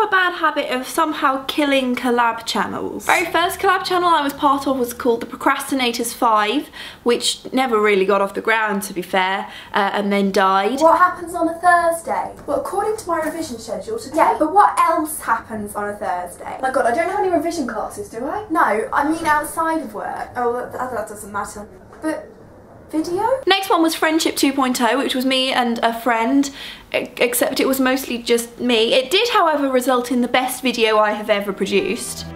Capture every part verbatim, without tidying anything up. have a bad habit of somehow killing collab channels. The very first collab channel I was part of was called The Procrastinators Five, which never really got off the ground, to be fair, uh, and then died. What happens on a Thursday? Well, according to my revision schedule today. Yeah, but what else happens on a Thursday? My God, I don't have any revision classes, do I? No, I mean outside of work. Oh, that, that doesn't matter. But... video? Next one was Friendship two point oh, which was me and a friend, except it was mostly just me. It did, however, result in the best video I have ever produced.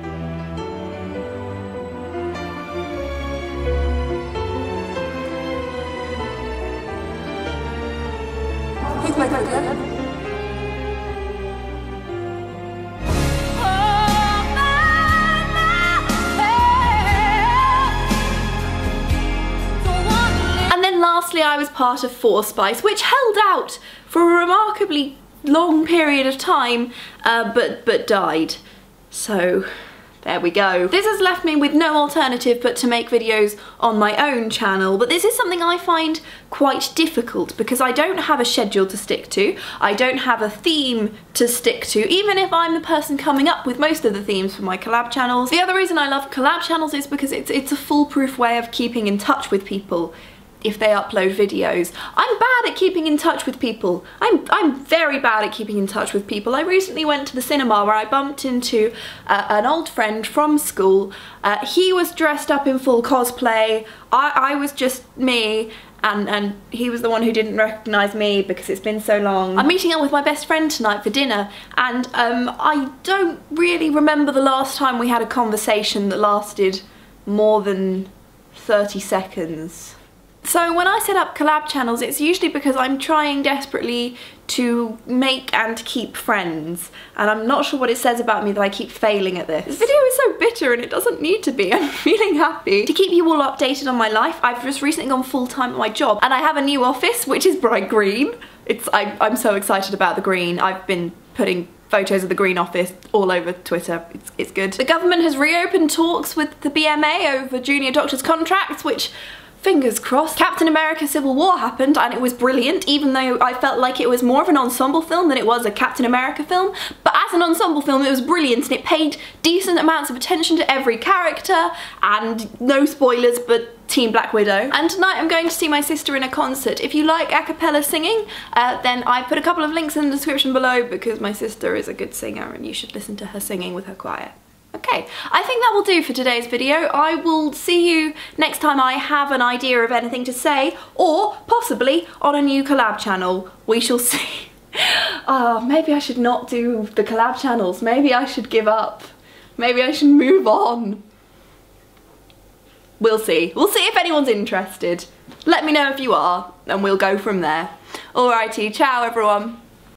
Lastly, I was part of Four Spice, which held out for a remarkably long period of time, uh, but, but died. So there we go. This has left me with no alternative but to make videos on my own channel, but this is something I find quite difficult because I don't have a schedule to stick to, I don't have a theme to stick to, even if I'm the person coming up with most of the themes for my collab channels. The other reason I love collab channels is because it's, it's a foolproof way of keeping in touch with people if they upload videos. I'm bad at keeping in touch with people. I'm, I'm very bad at keeping in touch with people. I recently went to the cinema where I bumped into uh, an old friend from school. Uh, he was dressed up in full cosplay. I, I was just me. And, and he was the one who didn't recognise me because it's been so long. I'm meeting up with my best friend tonight for dinner, and um, I don't really remember the last time we had a conversation that lasted more than thirty seconds. So when I set up collab channels, it's usually because I'm trying desperately to make and keep friends, and I'm not sure what it says about me that I keep failing at this. This video is so bitter, and it doesn't need to be. I'm feeling happy. To keep you all updated on my life, I've just recently gone full-time at my job, and I have a new office, which is bright green. It's I, I'm so excited about the green. I've been putting photos of the green office all over Twitter. It's, it's good. The government has reopened talks with the B M A over junior doctors' contracts, which... fingers crossed. Captain America Civil War happened and it was brilliant, even though I felt like it was more of an ensemble film than it was a Captain America film. But as an ensemble film, it was brilliant, and it paid decent amounts of attention to every character, and no spoilers, but Team Black Widow. And tonight I'm going to see my sister in a concert. If you like a cappella singing, uh, then I put a couple of links in the description below because my sister is a good singer and you should listen to her singing with her choir. Okay, I think that will do for today's video. I will see you next time I have an idea of anything to say, or possibly on a new collab channel. We shall see. Oh, maybe I should not do the collab channels. Maybe I should give up. Maybe I should move on. We'll see. We'll see if anyone's interested. Let me know if you are, and we'll go from there. Alrighty, ciao everyone.